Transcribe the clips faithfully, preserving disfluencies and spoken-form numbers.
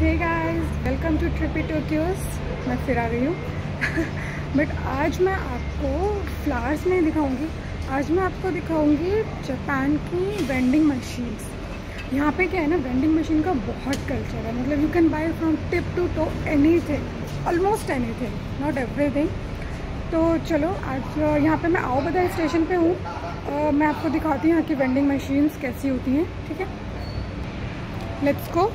Hey guys, welcome to trippy Tokyos. मैं फिर आ रही हूँ बट आज मैं आपको फ्लावर्स नहीं दिखाऊंगी, आज मैं आपको दिखाऊंगी जापान की वेंडिंग मशीन्स। यहाँ पे क्या है ना, वेंडिंग मशीन का बहुत कल्चर है। मतलब you can buy from tip to toe anything, almost anything, not everything. तो चलो आज यहाँ पे मैं आओ बदाई स्टेशन पे हूँ, uh, मैं आपको दिखाती हूँ यहाँ की वेंडिंग मशीन्स कैसी होती हैं। ठीक है, लेट्स गो।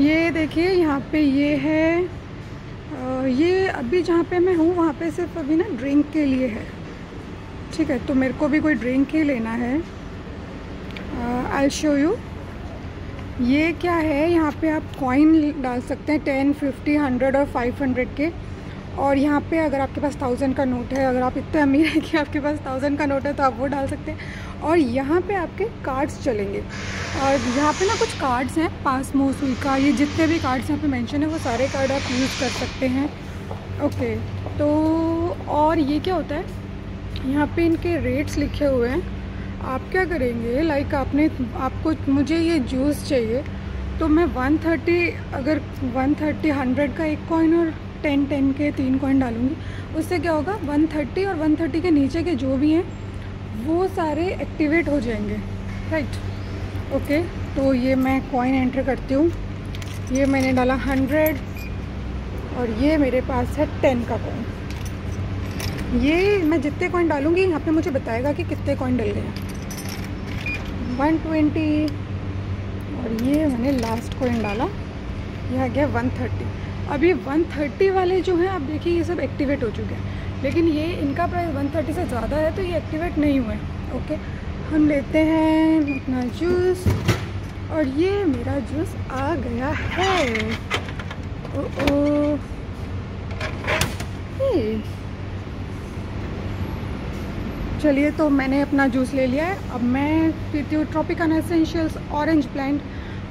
ये देखिए यहाँ पे ये है, आ, ये अभी जहाँ पे मैं हूँ वहाँ पे सिर्फ अभी ना ड्रिंक के लिए है। ठीक है, तो मेरे को भी कोई ड्रिंक ही लेना है। I will show you. ये क्या है, यहाँ पे आप कॉइन डाल सकते हैं, टेन, फिफ्टी, हंड्रेड और फाइव हंड्रेड के। और यहाँ पे अगर आपके पास थाउजेंड का नोट है, अगर आप इतने अमीर हैं कि आपके पास थाउजेंड का नोट है, तो आप वो डाल सकते हैं। और यहाँ पे आपके कार्ड्स चलेंगे। और यहाँ पे ना कुछ कार्ड्स हैं, पासमो, सुइका, ये जितने भी कार्ड्स यहाँ पे मेंशन है वो सारे कार्ड आप यूज़ कर सकते हैं। ओके, तो और ये क्या होता है, यहाँ पे इनके रेट्स लिखे हुए हैं। आप क्या करेंगे, लाइक आपने आपको मुझे ये जूस चाहिए, तो मैं वन थर्टी अगर वन थर्टी हंड्रेड का एक कॉइन और टेन टेन के तीन कॉइन डालूंगी। उससे क्या होगा, वन थर्टी और वन थर्टी के नीचे के जो भी हैं वो सारे एक्टिवेट हो जाएंगे। Right, okay. तो ये मैं कॉइन एंटर करती हूँ। ये मैंने डाला हंड्रेड और ये मेरे पास है टेन का कॉइन। ये मैं जितने कॉइन डालूँगी यहाँ पे मुझे बताएगा कि कितने कॉइन डल गए। वन ट्वेंटी और ये मैंने लास्ट कॉइन डाला, यह आ गया वन थर्टी। अभी वन थर्टी वाले जो हैं आप देखिए ये सब एक्टिवेट हो चुके हैं, लेकिन ये इनका प्राइस वन थर्टी से ज़्यादा है तो ये एक्टिवेट नहीं हुए। ओके, हम लेते हैं अपना जूस और ये मेरा जूस आ गया है। ओ ओ चलिए, तो मैंने अपना जूस ले लिया है। अब मैं पीती हूँ ट्रॉपिकल एसेंशियल्स ऑरेंज ब्लेंड।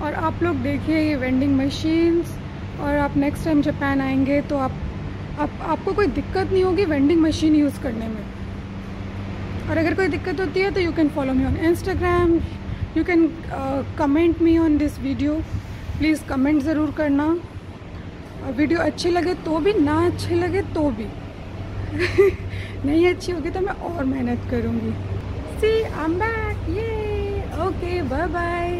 और आप लोग देखिए ये वेंडिंग मशीन्स। और आप नेक्स्ट टाइम जापान आएंगे तो आप, आप आपको कोई दिक्कत नहीं होगी वेंडिंग मशीन यूज़ करने में। और अगर कोई दिक्कत होती है तो you can follow me on Instagram, you can comment me on this video, please comment ज़रूर करना। और वीडियो अच्छी लगे तो भी, ना अच्छी लगे तो भी नहीं अच्छी होगी तो मैं और मेहनत करूँगी। See I am back. ये ओके, बाय बाय।